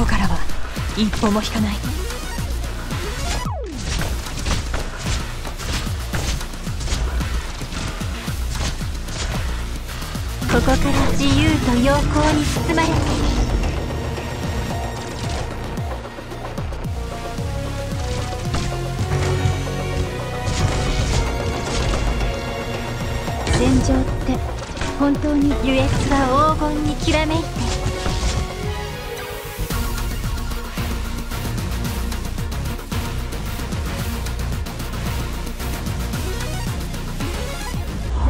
こからは一歩も引かない。ここから自由と陽光に包まれて。戦場って本当に優越は黄金にきらめいて、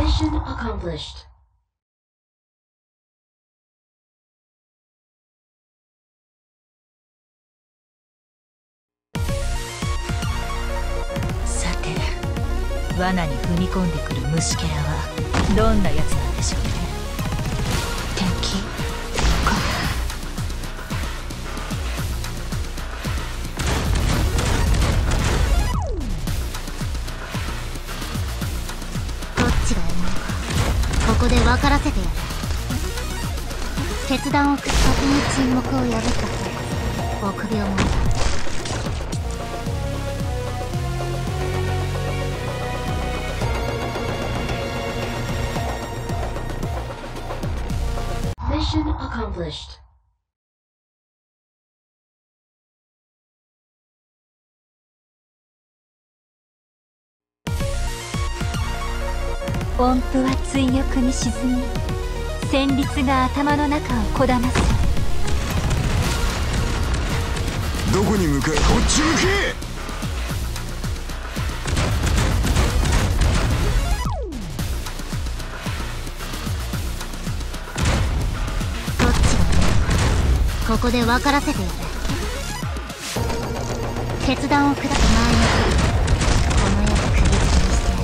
Mission accomplished.罠に踏み込んでくる虫けらはどんなやつなんでしょうね。敵かな。どっちがいいのかここで分からせてやる。決断を屈託に沈黙を破ったと臆病者。Mission accomplished.音符は追憶に沈み、旋律が頭の中をこだます。どこに向かう？こっち向け！ここで分からせてやる。決断を下す前にこの世を首切りしてやる。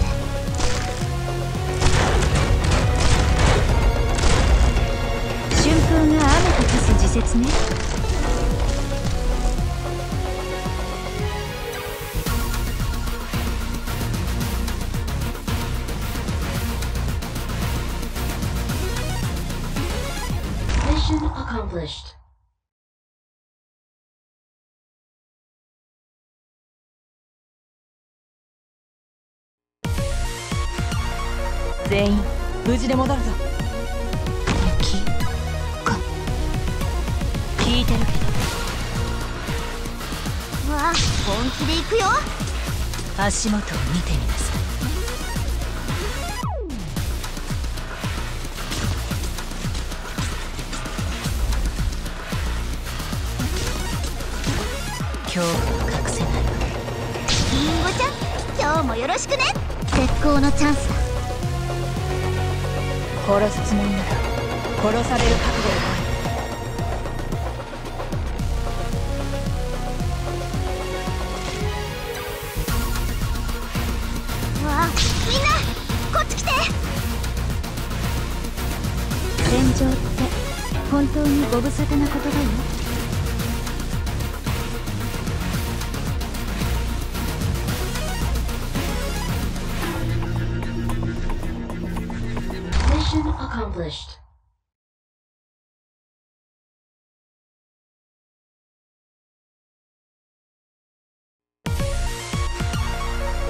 春風が雨と化す時節ね。Mission accomplished. 全員無事で戻るぞ。敵か聞いてるけど。わあ、本気で行くよ。足元を見てみなさい。恐怖を隠せない。リンゴちゃん、今日もよろしくね。絶好のチャンスだ。殺すつもりなら殺される覚悟で来い。わあ、みんなこっち来て。戦場って本当にご無沙汰なことだよ。Accomplished.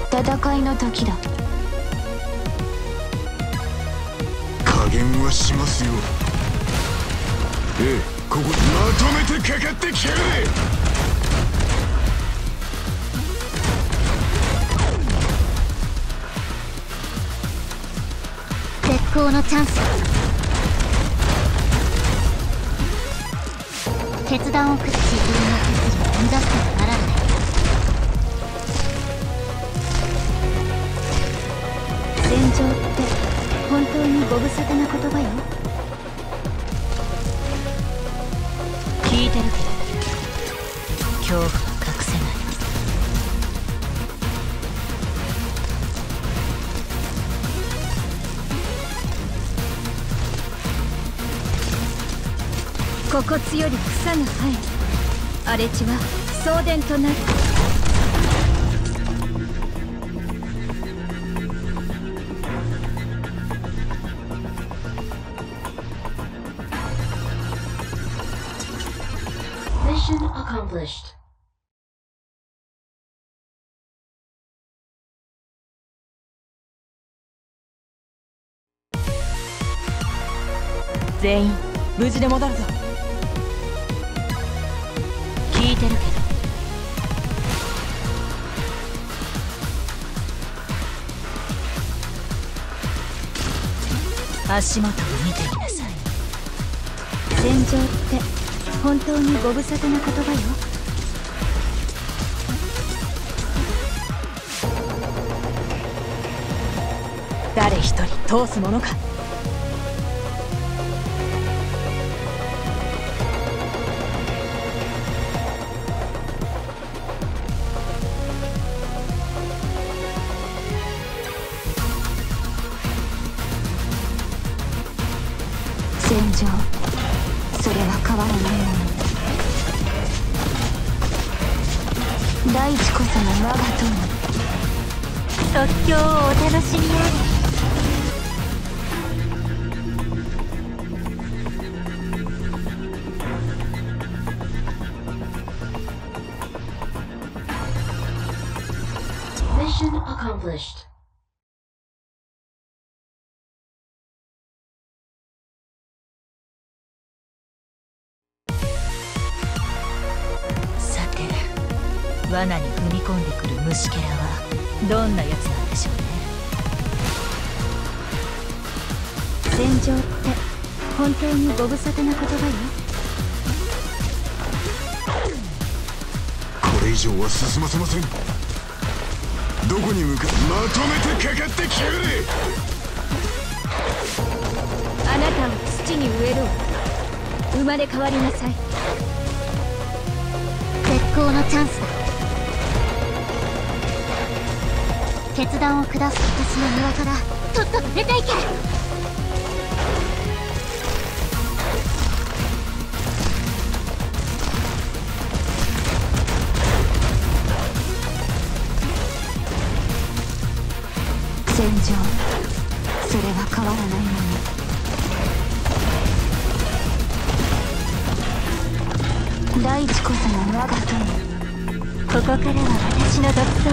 Battleの時だ。加減はしますよ。ええ、ここまとめてかかってきやがれ。このチャンス。決断を屈し自分の決意を生み出してはならない。戦場って本当にご無沙汰な言葉よ。聞いてるけど恐怖は隠せない。ここつより草が生え、荒れ地は送電となる。Mission accomplished. Everyone, I'm going to return. I'm listening, but...足元を見てみなさい。戦場って本当にご無沙汰な言葉よ。誰一人通すものか。戦場、それは変わらないもの。大地こその我が友。即興をお楽しみあれ。罠に踏み込んでくる虫けらはどんなやつなんでしょうね。戦場って本当にご無沙汰な言葉よ。これ以上は進ませません。どこに向かう。まとめてかかってきやがれ。あなたを土に植えろ。生まれ変わりなさい。絶好のチャンスだ。決断を下す私の庭からとっとと出ていけ。戦場、それは変わらないもの。大地こその我が友。ここからは私の独走。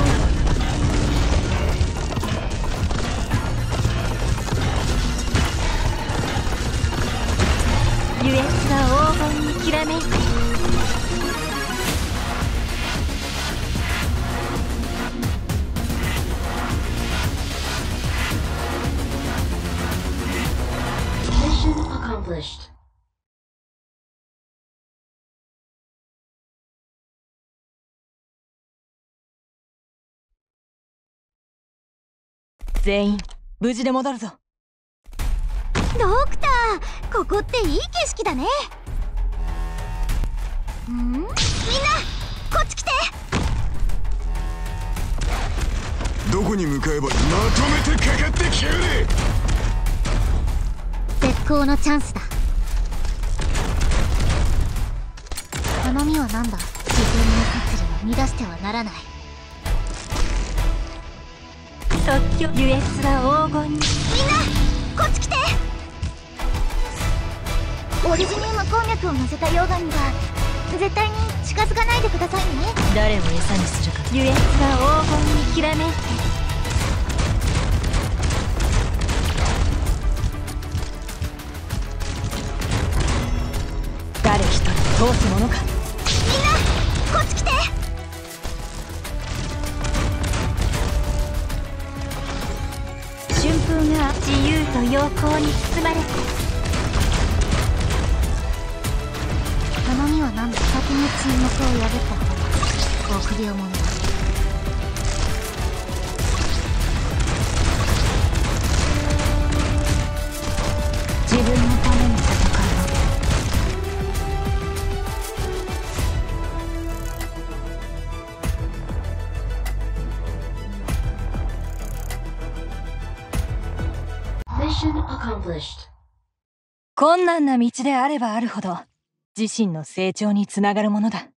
ユエスは黄金にきらめいて。Mission accomplished.全員無事で戻るぞ。ドクター、ここっていい景色だね。ん？みんな、こっち来て。どこに向かえば。まとめてかかってきやがれ。絶好のチャンスだ。頼みはなんだ。自分の活理を乱してはならない。即興、ユエスは黄金に。みんな、こっち来て。オリジニウムこんにゃくを乗せた溶岩には絶対に近づかないでくださいね。誰を餌にするか。ユエスが黄金にきらめいて。誰一人通すものか。みんなこっち来て。春風が自由と陽光に包まれて。先に沈黙を破った臆病者だ。自分のために戦う。困難な道であればあるほど自身の成長につながるものだ。